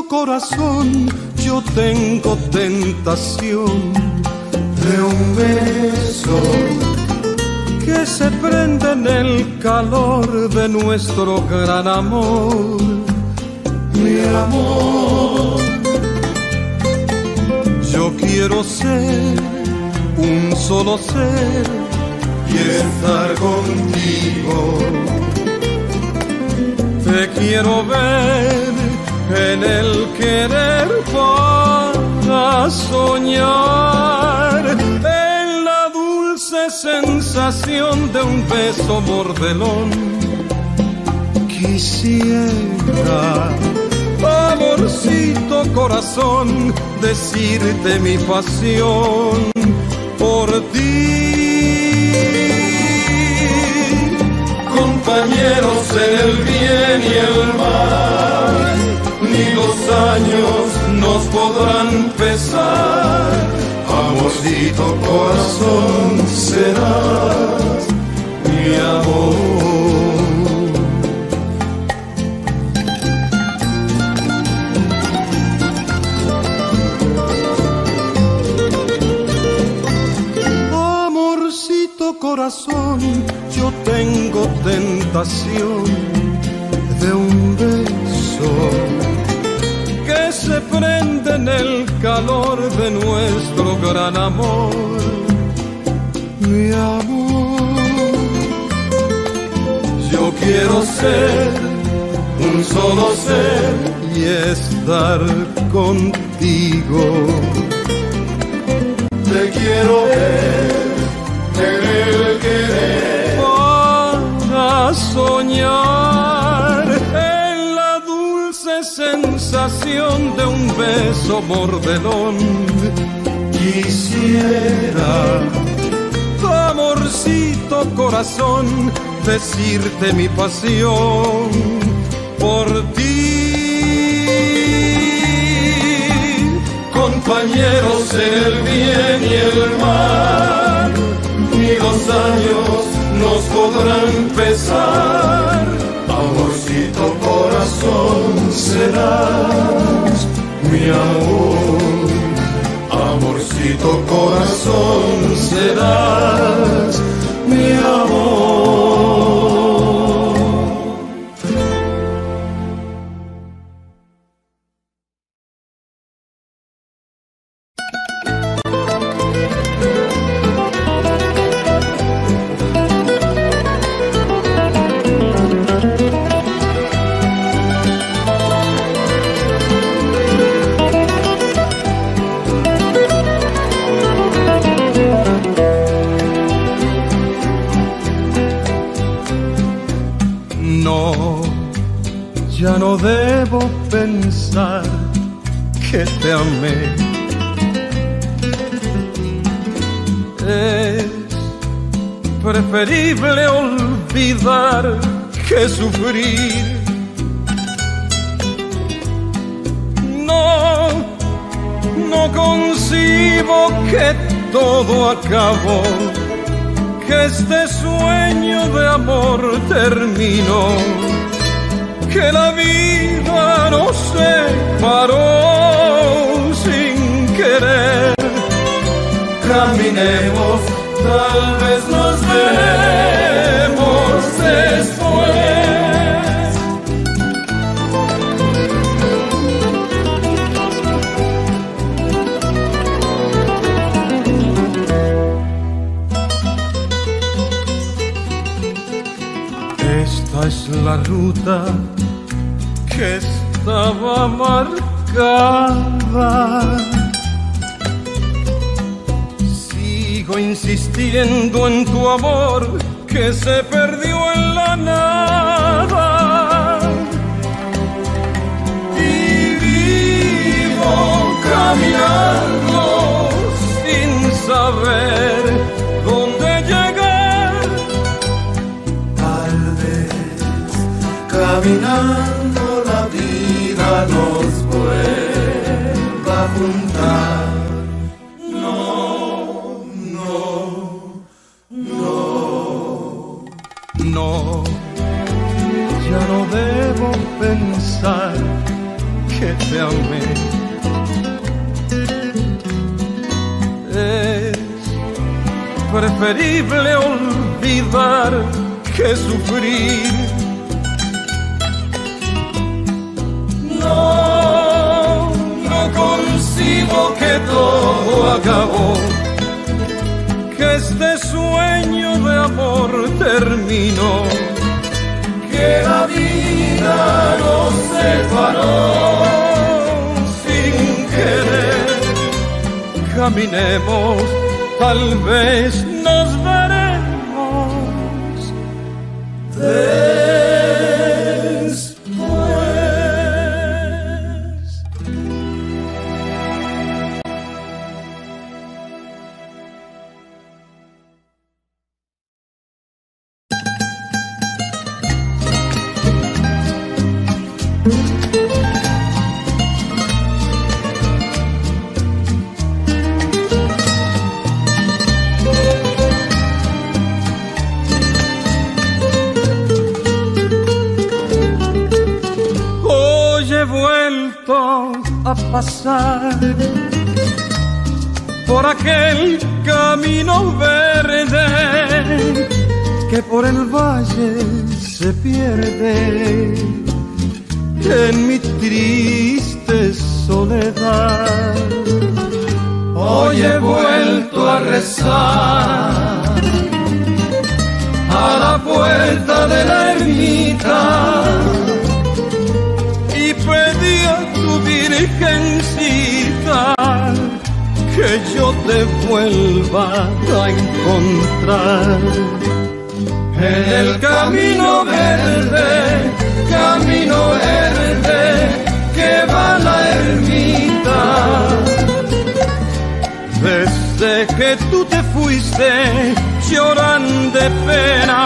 querido corazón, yo tengo tentación de un beso que se prende en el calor de nuestro gran amor, mi amor. Yo quiero ser un solo ser y estar contigo. Te quiero ver en el querer para soñar, en la dulce sensación de un beso mordelón. Quisiera, amorcito corazón, decirte mi pasión por ti. Compañeros en el bien y el mal, ni los años nos podrán pesar. Amorcito corazón, serás mi amor. Corazón, yo tengo tentación de un beso que se prende en el calor de nuestro gran amor, mi amor. Yo quiero ser un solo ser y estar contigo. Te quiero ver en el querer para soñar, en la dulce sensación de un beso mordelón. Quisiera, amorcito corazón, decirte mi pasión por ti. Compañeros en el bien y el mal, ni los años nos podrán pesar. Amorcito corazón, serás mi amor. Amorcito corazón, serás mi amor. Que te amé es preferible olvidar que sufrir. No concibo que todo acabó, que este sueño de amor terminó, que la vida nos separó sin querer. Caminemos, tal vez nos veremos después. Esta es la ruta que estaba marcada. Sigo insistiendo en tu amor que se perdió en la nada. Y vivo caminando sin saber dónde llegar. Tal vez caminar nos vuelva a juntar. No, no, no, no, ya no debo pensar que te amé. Es preferible olvidar que sufrir. No, no concibo que todo acabó, que este sueño de amor terminó, que la vida nos separó sin querer. Caminemos, tal vez nos veremos después. A pasar por aquel camino verde que por el valle se pierde en mi triste soledad. Hoy he vuelto a rezar a la puerta de la ermita y pedí a tu virgencita que yo te vuelva a encontrar en el camino verde que va a la ermita. Desde que tú te fuiste lloran de pena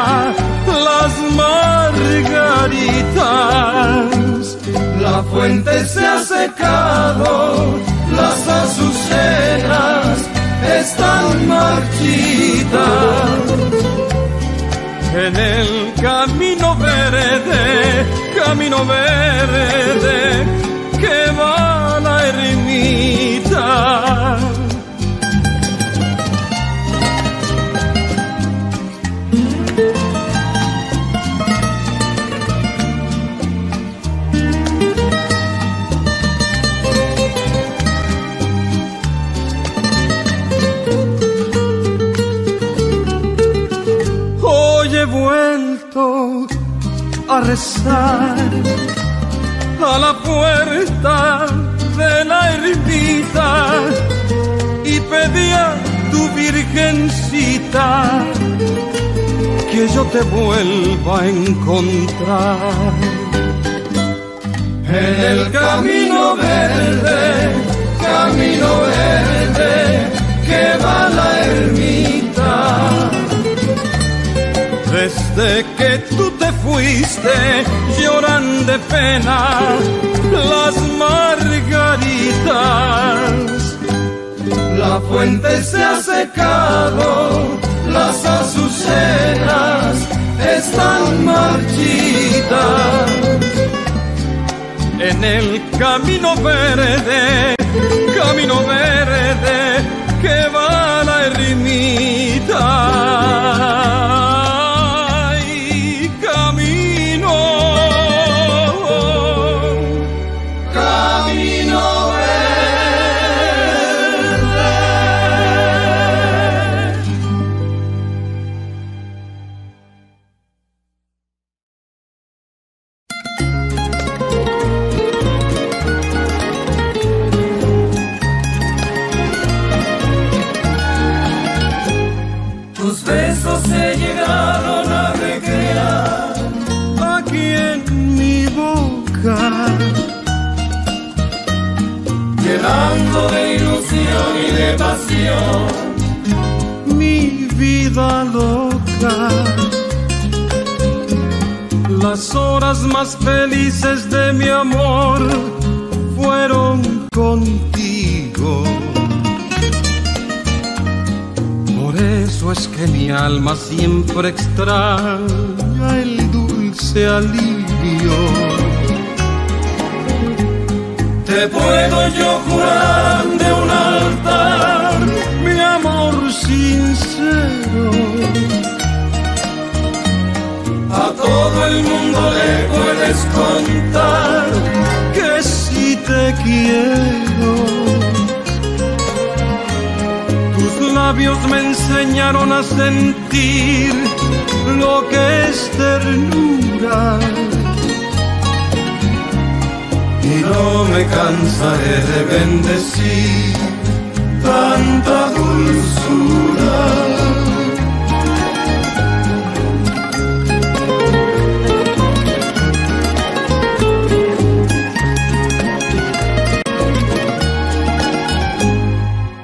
las margaritas. La fuente se ha secado, las azucenas están marchitas. En el camino verde, que va a la ermita. A rezar a la puerta de la ermita y pedí a tu virgencita que yo te vuelva a encontrar en el camino verde que va a la ermita. Desde que tú te fuiste lloran de pena las margaritas. La fuente se ha secado, las azucenas están marchitas. En el camino verde que va a la ermita. Mi vida loca, las horas más felices de mi amor fueron contigo. Por eso es que mi alma siempre extraña el dulce alivio Te puedo yo jurar de un altar mi amor sincero. A todo el mundo le puedes contar que si te quiero. Tus labios me enseñaron a sentir lo que es ternura. Y no me cansaré de bendecir tanta dulzura.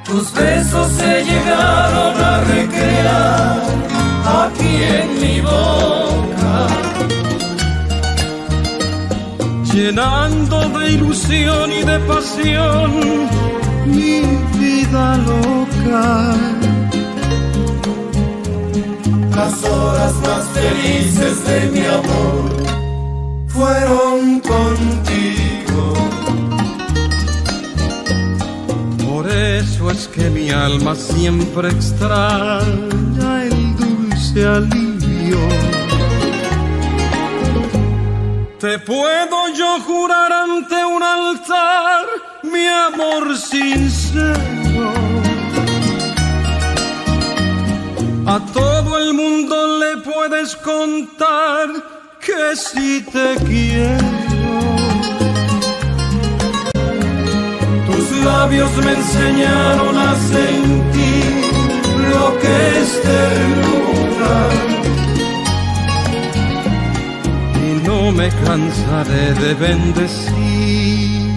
Tus besos se llegaron a recrear aquí en mi boca, llenando de ilusión y de pasión mi vida loca. Las horas más felices de mi amor fueron contigo. Por eso es que mi alma siempre extraña el dulce alivio. Te puedo yo jurar ante un altar mi amor sincero. A todo el mundo le puedes contar que si te quiero. Tus labios me enseñaron a sentir lo que es ternura. No me cansaré de bendecir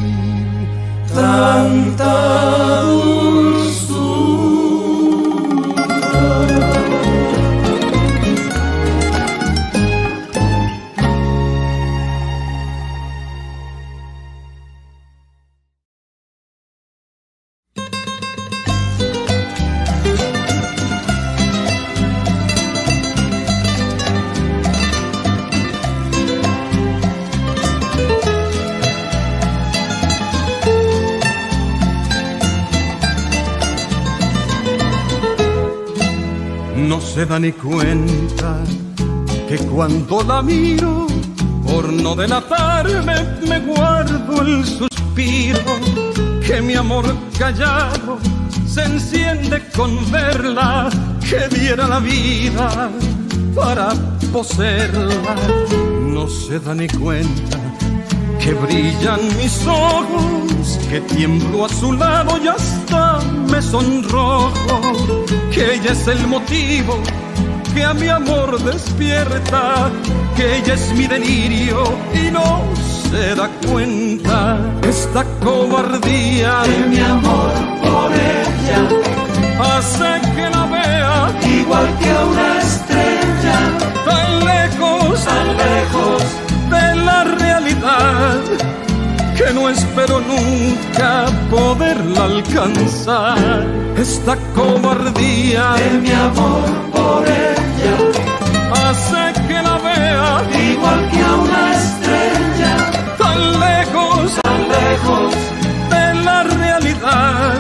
tanta dulzura. No se da ni cuenta que cuando la miro, por no delatarme, me guardo el suspiro, que mi amor callado se enciende con verla, que diera la vida para poseerla. No se da ni cuenta que brillan mis ojos, que tiemblo a su lado y hasta me sonrojo, que ella es el motivo que a mi amor despierta, que ella es mi delirio y no se da cuenta. Esta cobardía de mi amor por ella hace que la vea igual que una estrella, tan lejos de la realidad, que no espero nunca poderla alcanzar. Esta cobardía de mi amor por ella hace que la vea igual que a una estrella, tan lejos de la realidad,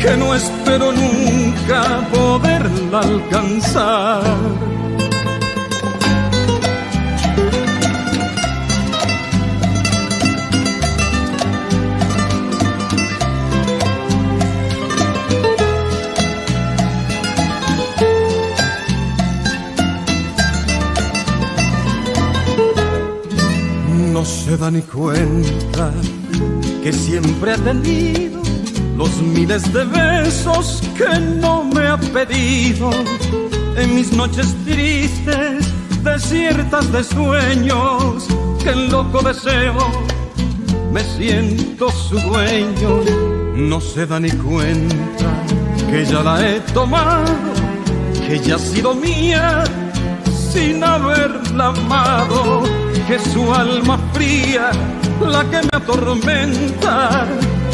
que no espero nunca poderla alcanzar. No se da ni cuenta que siempre ha tenido los miles de besos que no me ha pedido. En mis noches tristes, desiertas de sueños, que en loco deseo me siento su dueño. No se da ni cuenta que ya la he tomado, que ya ha sido mía sin haberla amado, que su alma fría la que me atormenta,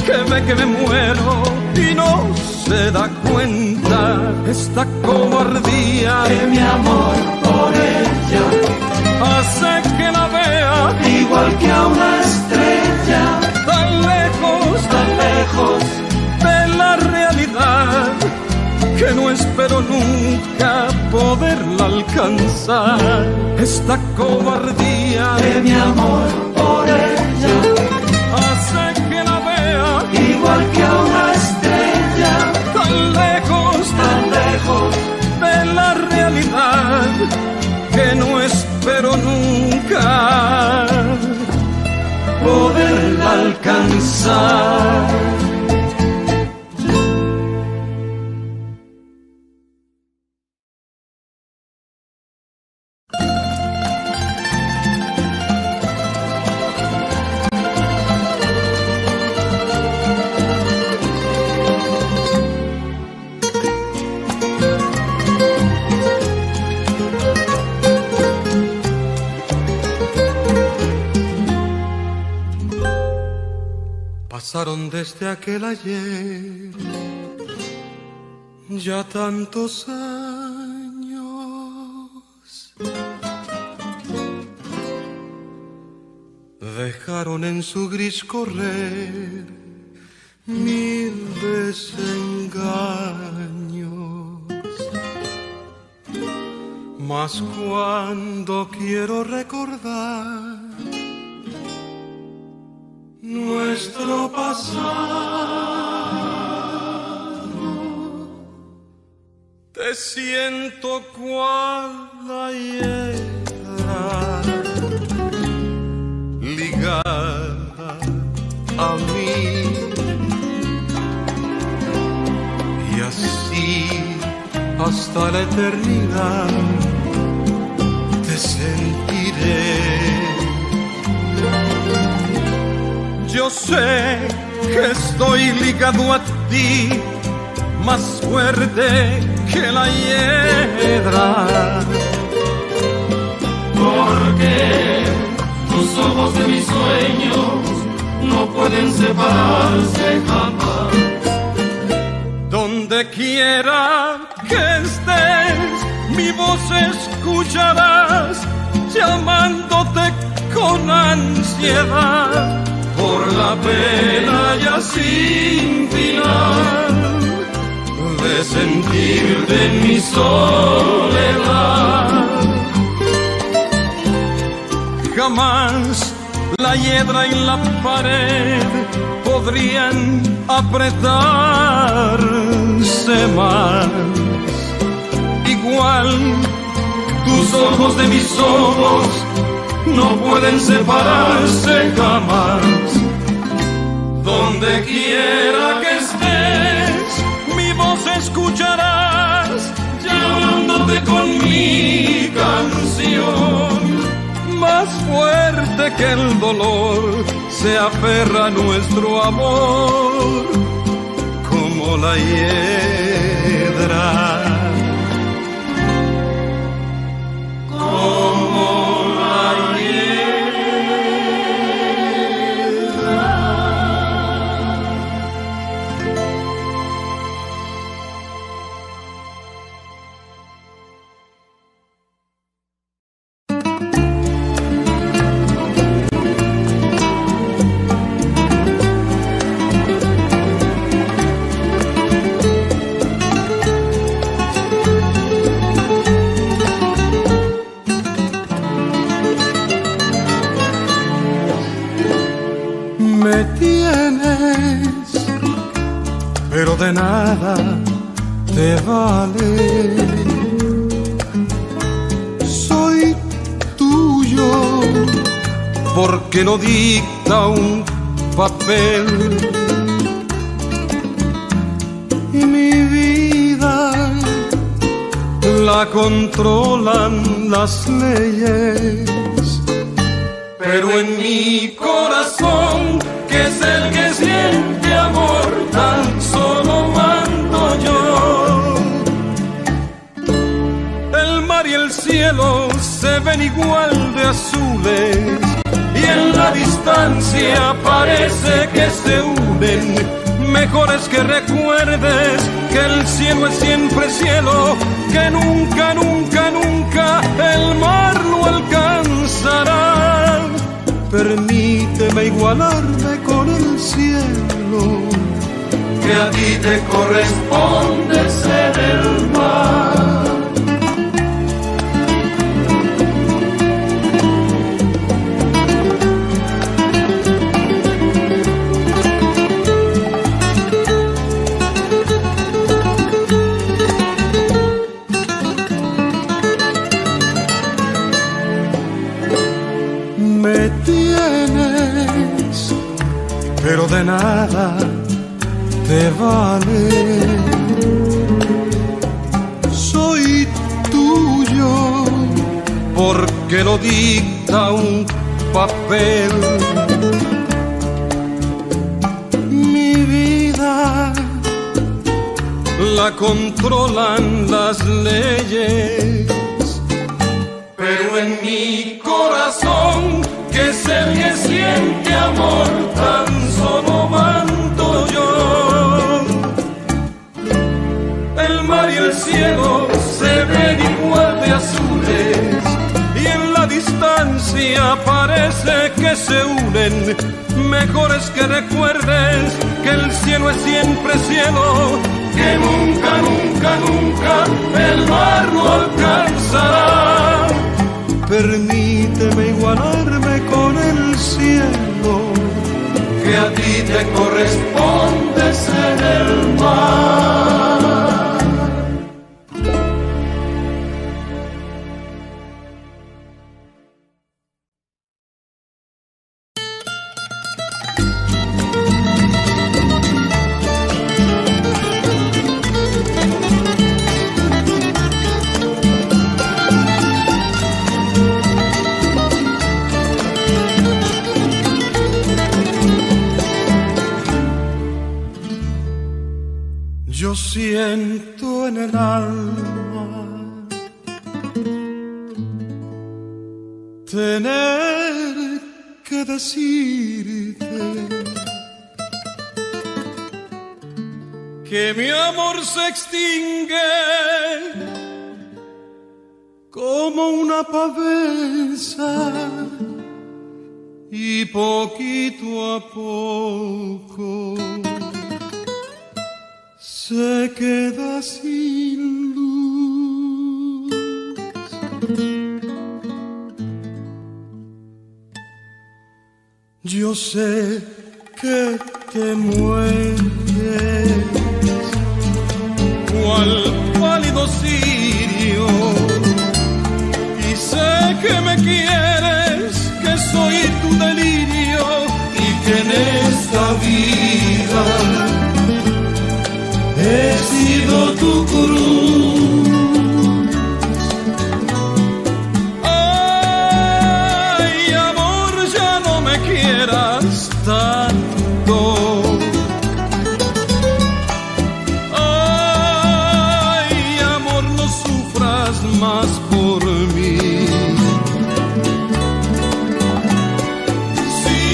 que ve que me muero y no se da cuenta. Esta cobardía de mi amor por ella hace que la vea igual que a una estrella, tan lejos lejos de la realidad, que no espero nunca poderla alcanzar. Esta cobardía de mi amor por ella hace que la vea igual que a una estrella, tan lejos de la realidad, que no espero nunca poderla alcanzar. Pasaron desde aquel ayer ya tantos años, dejaron en su gris correr mil desengaños, mas cuando quiero recordar nuestro pasado, te siento cual la ligada a mí, y así hasta la eternidad te sentiré. Yo sé que estoy ligado a ti, más fuerte que la hiedra, porque tus ojos de mis sueños no pueden separarse jamás. Donde quiera que estés, mi voz escucharás, llamándote con ansiedad. Por la pena ya sin final de sentirte en mi soledad. Jamás la hiedra y la pared podrían apretarse más. Igual tus ojos de mis ojos no pueden separarse jamás. Donde quiera que estés, mi voz escucharás, llamándote con mi canción. Más fuerte que el dolor se aferra nuestro amor, como la hiedra. De nada te vale, soy tuyo porque lo dicta un papel, y mi vida la controlan las leyes, pero en mi corazón, que es el que siente amor, tan solo mando yo. El mar y el cielo se ven igual de azules, y en la distancia parece que se unen. Mejor es que recuerdes que el cielo es siempre cielo, que nunca, nunca, nunca el mar lo alcanzará. Permíteme igualarme con el cielo. que a ti te corresponde ser el mar. Me tienes, pero de nada te vale. Soy tuyo porque lo dicta un papel. Mi vida la controlan las leyes, pero en mi corazón que se siente amor, tan solo mando yo. El mar y el cielo se ven igual de azules, y en la distancia parece que se unen. Mejor es que recuerdes que el cielo es siempre cielo, que nunca, nunca, nunca el mar no alcanzará. Permíteme igualarme con el cielo, que a ti te corresponde ser el mar. Yo siento en el alma tener que decirte que mi amor se extingue como una pavesa y poquito a poco se queda sin luz. Yo sé que te mueres cual pálido cirio, y sé que me quieres, que soy tu delirio, y que en esta vida he sido tu cruz. Ay, amor, ya no me quieras tanto. Ay, amor, no sufras más por mí. Si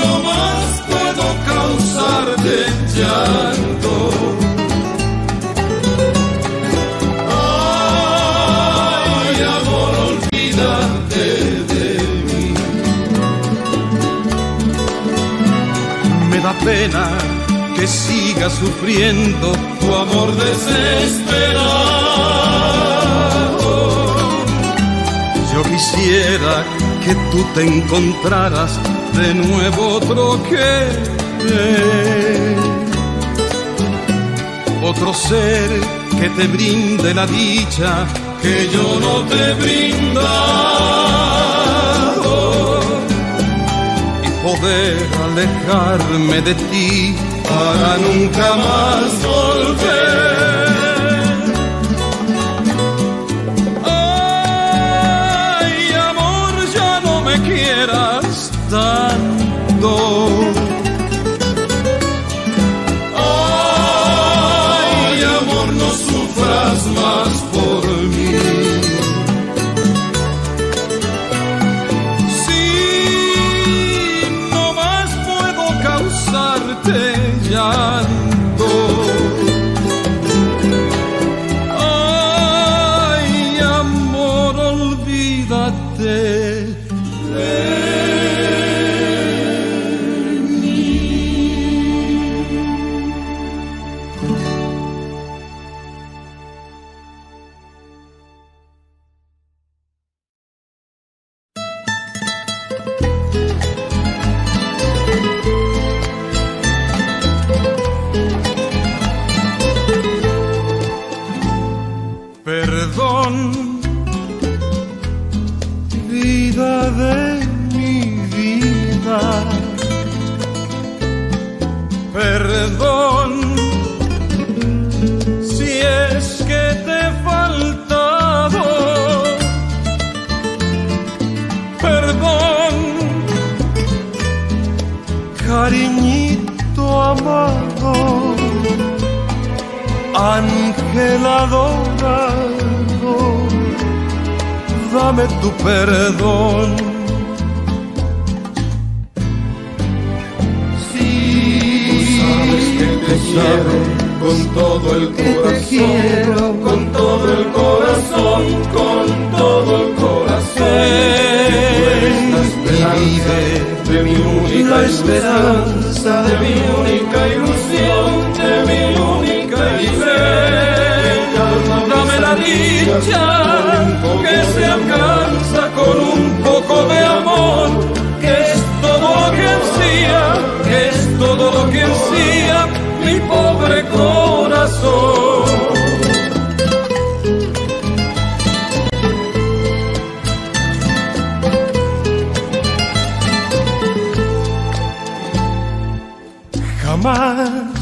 no más puedo causarte ya. Pena que siga sufriendo tu amor desesperado. Yo quisiera que tú te encontraras de nuevo otro querer, otro ser que te brinde la dicha que yo no te he brindado, y poder alejarme de ti para nunca más volver. Ay, amor, ya no me quieras tanto. Ay, amor, no sufras más por mí. corazón, vida de mi vida, perdón si es que te he faltado, perdón, cariñito amado, ángel adorado, dame tu perdón. Sí, tú sabes que te quiero con todo el corazón, con todo el corazón, con todo el corazón. Que tú eres la esperanza de mi única esperanza, de mi única ilusión, de mi que se alcanza con un poco de amor, que es todo lo que ansía, que es todo lo que ansía mi pobre corazón. Jamás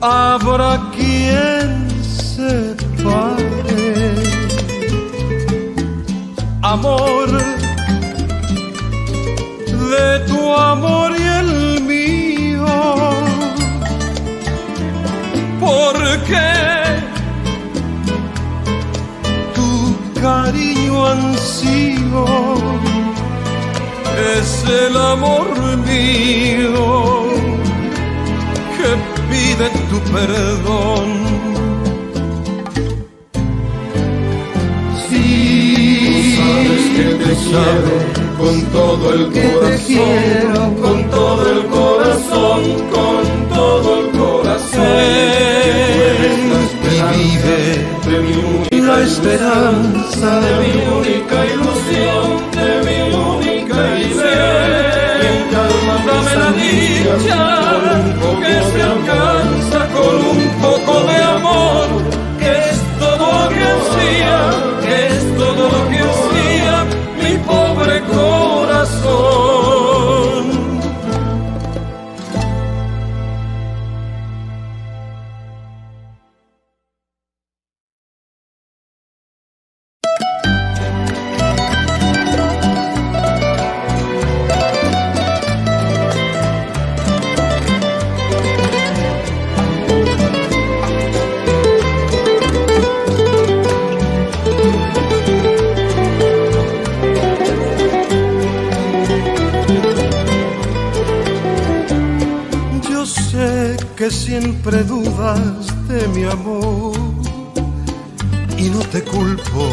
habrá quien separe, amor, de tu amor y el mío, porque tu cariño ansío es el amor mío que pide tu perdón. Con todo el corazón, con todo el corazón, con todo el corazón. Tú eres la esperanza de mi única ilusión, de mi única ilusión. Dame la dicha que se alcanza con un poco de amor, que es todo lo que ansía, que es todo lo que ansía mi pobre corazón. Que siempre dudas de mi amor y no te culpo,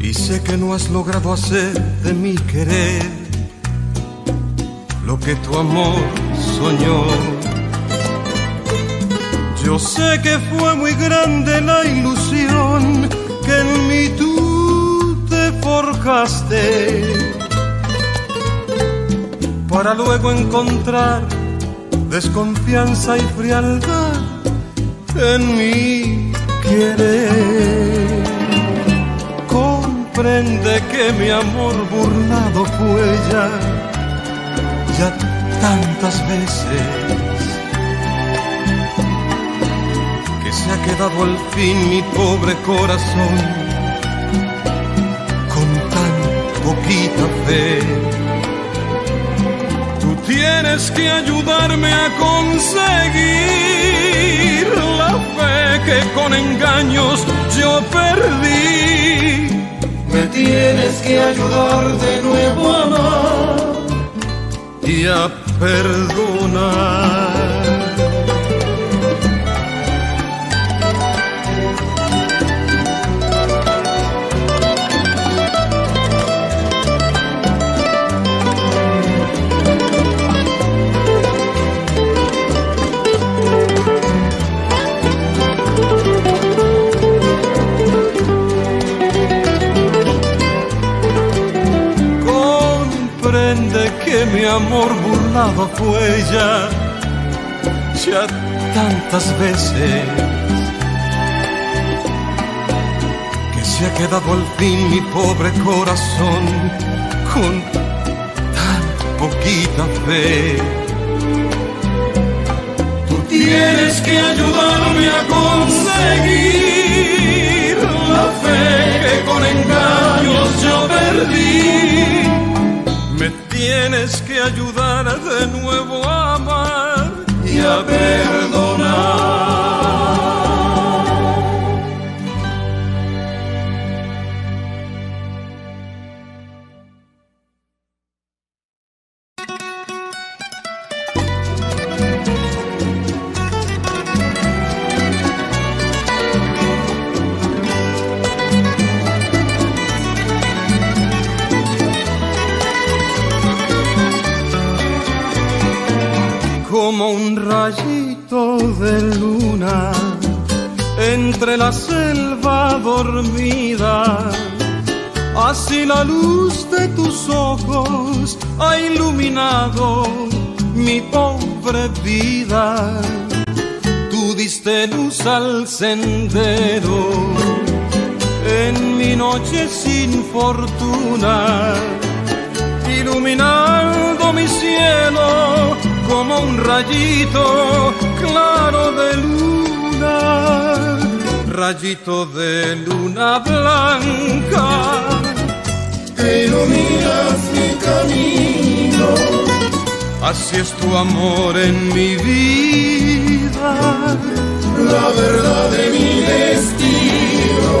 y sé que no has logrado hacer de mi querer lo que tu amor soñó. Yo sé que fue muy grande la ilusión que en mí tú te forjaste, para luego encontrar desconfianza y frialdad en mi querer. Comprende que mi amor burlado fue ya tantas veces, que se ha quedado al fin mi pobre corazón con tan poquita fe. Tienes que ayudarme a conseguir la fe que con engaños yo perdí. Me tienes que ayudar de nuevo a amar y a perdonar. Mi amor burlado fue ya tantas veces que se ha quedado al fin mi pobre corazón con tan poquita fe. Tú tienes que ayudarme a conseguir la fe que con engaños yo perdí. Me tienes que ayudar de nuevo a amar y a perdonar. Como un rayito de luna entre la selva dormida, así la luz de tus ojos ha iluminado mi pobre vida. Tú diste luz al sendero en mi noche sin fortuna, iluminando mi cielo como un rayito claro de luna. Rayito de luna blanca, que iluminas mi camino. Así es tu amor en mi vida, la verdad de mi destino.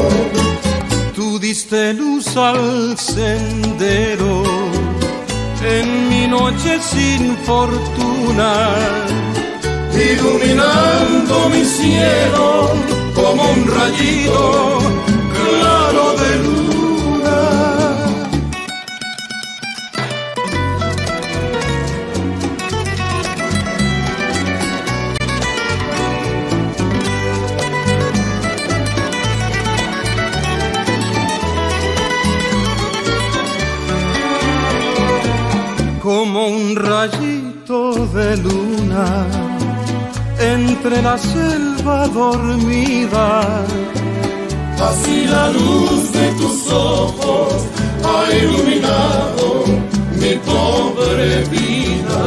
Tú diste luz al sendero en mi noche sin fortuna, iluminando mi cielo como un rayito claro de luna. Como un rayito de luna entre la selva dormida, así la luz de tus ojos ha iluminado mi pobre vida.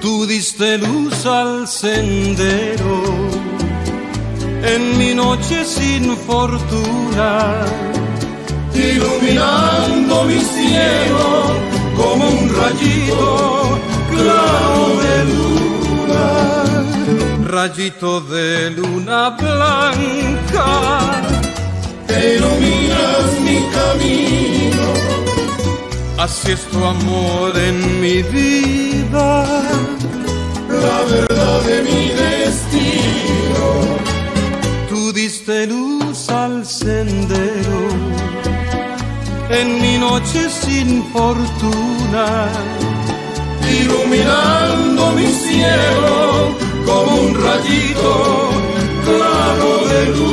Tú diste luz al sendero en mi noche sin fortuna, iluminando mi cielo como un rayito claro de luna. Rayito de luna blanca, te iluminas mi camino. Así es tu amor en mi vida, la verdad de mi destino. Tú diste luz al sendero en mi noche sin fortuna, iluminando mi cielo como un rayito claro de luna.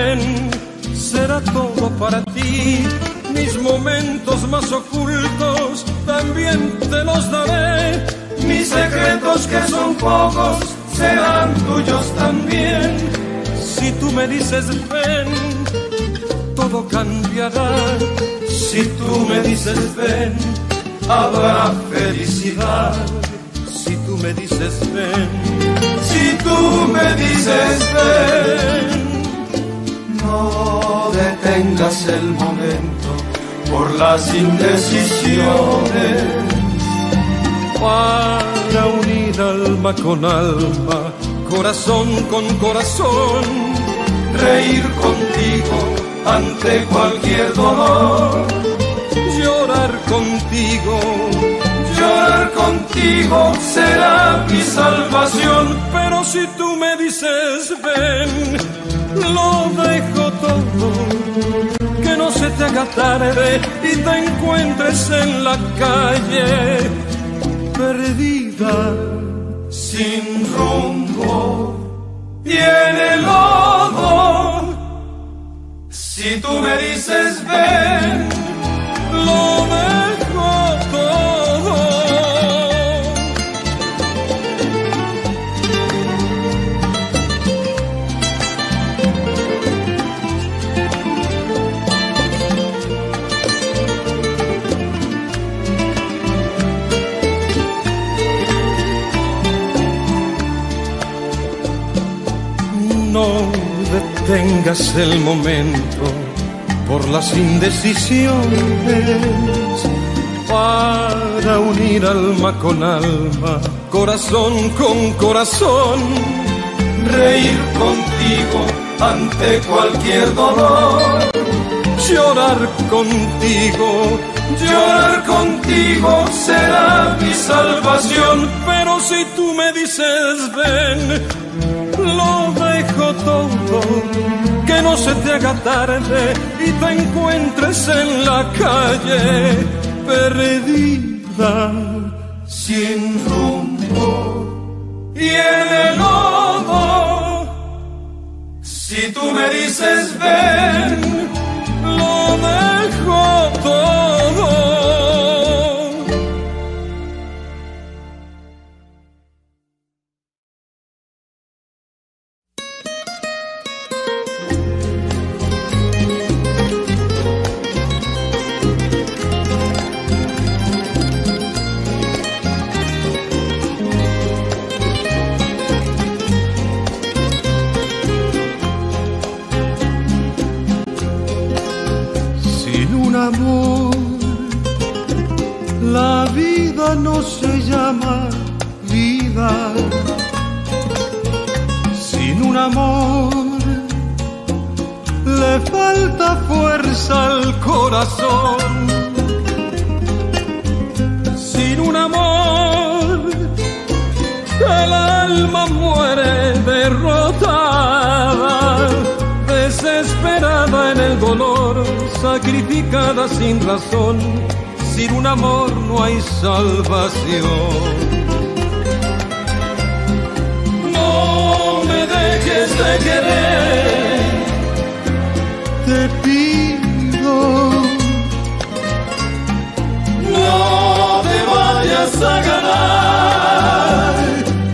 Ven, será todo para ti. Mis momentos más ocultos también te los daré. Mis secretos, que son pocos, serán tuyos también. Si tú me dices ven, todo cambiará. Si tú me dices ven, habrá felicidad. Si tú me dices ven, si tú me dices ven, no detengas el momento por las indecisiones. Para unir alma con alma, corazón con corazón, reír contigo ante cualquier dolor. contigo será mi salvación. Pero si tú me dices ven, lo dejo todo, que no se te haga tarde y te encuentres en la calle perdida, sin rumbo y en el lodo. Si tú me dices ven, lo dejo todo. No detengas el momento por las indecisiones, para unir alma con alma, corazón con corazón, reír contigo ante cualquier dolor, llorar contigo será mi salvación. Pero si tú me dices ven, lo dejo todo, que no se te haga tarde y te encuentres en la calle perdida, sin rumbo y en el lodo. Si tú me dices ven, lo dejo todo. Amor, la vida no se llama vida. Sin un amor le falta fuerza al corazón. Sin un amor el alma muere derrotada, desesperada en el dolor, sacrificada sin razón. Sin un amor no hay salvación. No me dejes de querer, te pido. No te vayas a ganar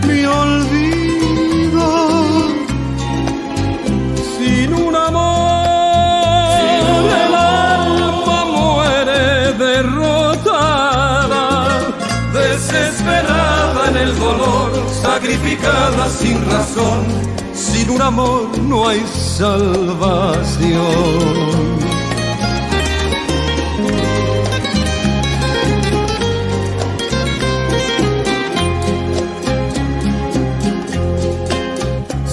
mi olvido. Sin un amor desesperada en el dolor, sacrificada sin razón. Sin un amor no hay salvación.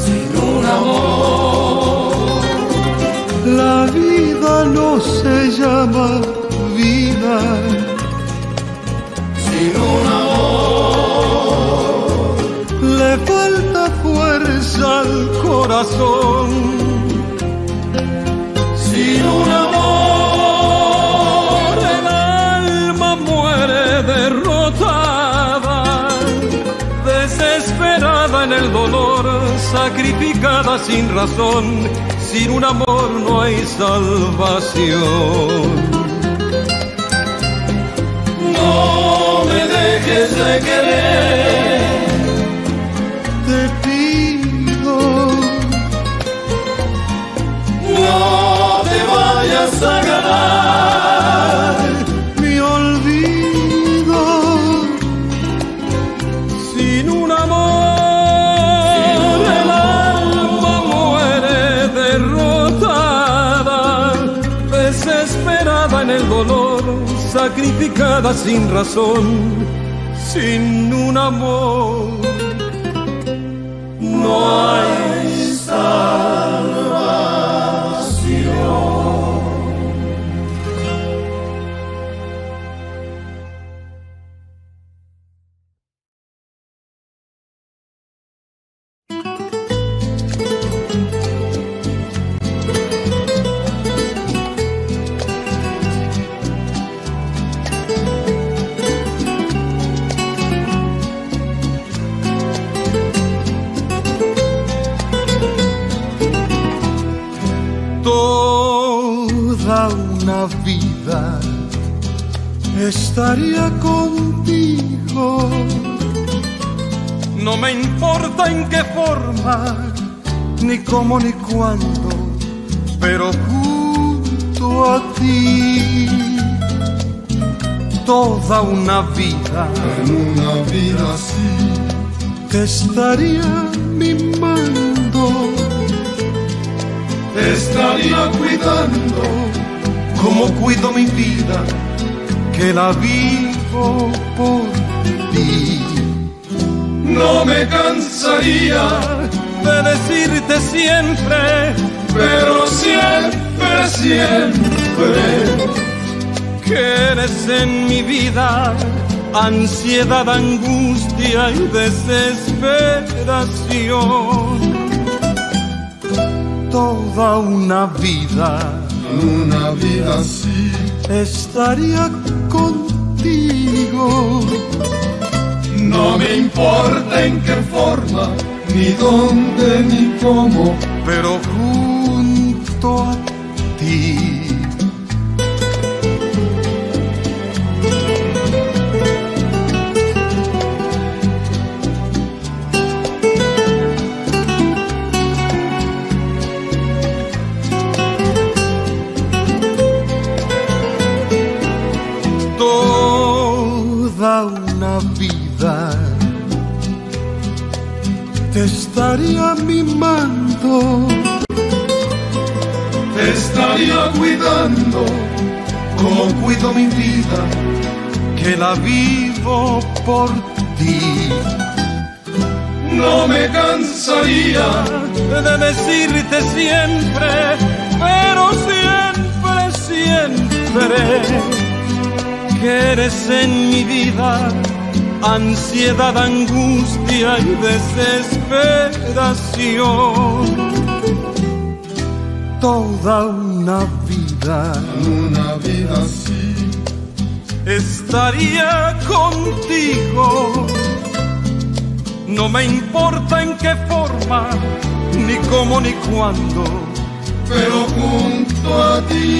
Sin un amor la vida no se llama vida. Sin un amor le falta fuerza al corazón. Sin un amor el alma muere derrotada, desesperada en el dolor, sacrificada sin razón. Sin un amor no hay salvación. No me dejes de querer, te pido. No te vayas a ganar mi olvido. Sin un amor el alma muere derrotada, desesperada en el dolor, sacrificada sin razón. Sin un amor no hay salvación. estaría contigo. No me importa en qué forma, ni cómo ni cuándo, pero junto a ti toda una vida. En una vida así te estaría mimando, te estaría cuidando como cuido mi vida, que la vivo por ti. No me cansaría de decirte siempre, pero siempre, siempre, que eres en mi vida ansiedad, angustia y desesperación. Toda una vida, una vida así, estaría contigo. No me importa en qué forma, ni dónde, ni cómo, pero junto a ti. Toda una vida te estaría mimando, te estaría cuidando como cuido mi vida, que la vivo por ti. No me cansaría de decirte siempre, pero siempre, siempre, que eres en mi vida ansiedad, angustia y desesperación. Toda una vida así, estaría contigo. No me importa en qué forma, ni cómo ni cuándo, pero junto a ti.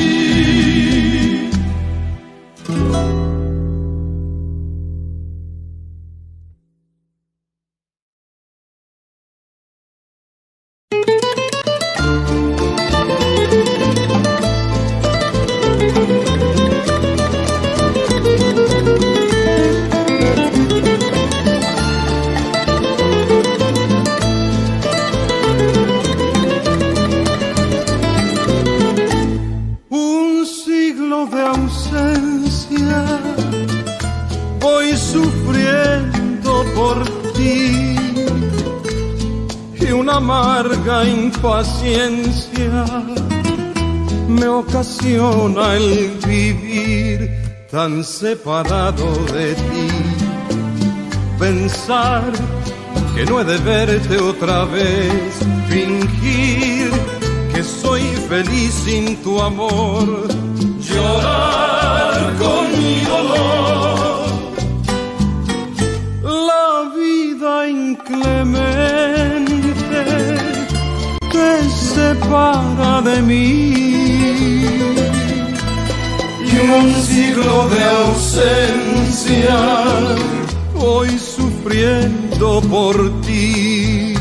Paciencia me ocasiona el vivir tan separado de ti. Pensar que no he de verte otra vez, fingir que soy feliz sin tu amor, llorar con mi dolor. La vida inclemente te separa de mí, y un siglo de ausencia voy sufriendo por ti.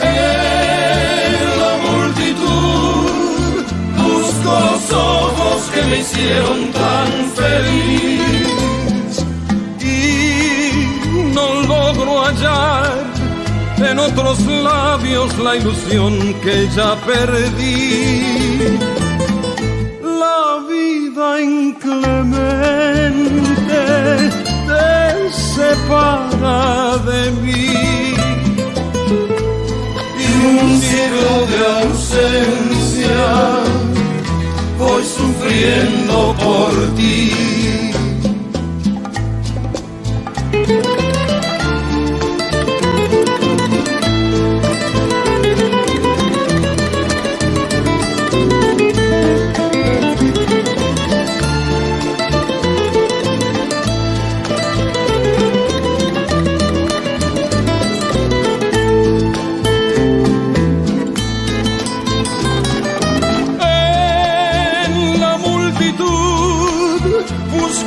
En la multitud busco los ojos que me hicieron tan feliz, y no logro hallar en otros labios la ilusión que ya perdí. La vida inclemente te separa de mí, y un siglo de ausencia voy sufriendo por ti.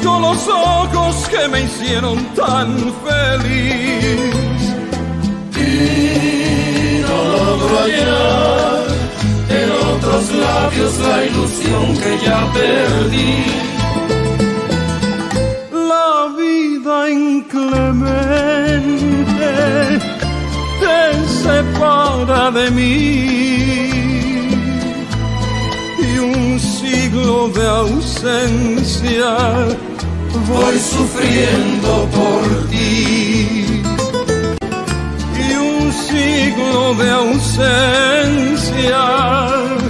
mucho los ojos que me hicieron tan feliz. Y no logro hallar en otros labios la ilusión que ya perdí. La vida inclemente te separa de mí, y un siglo de ausencia voy sufriendo por ti. Y un siglo de ausencia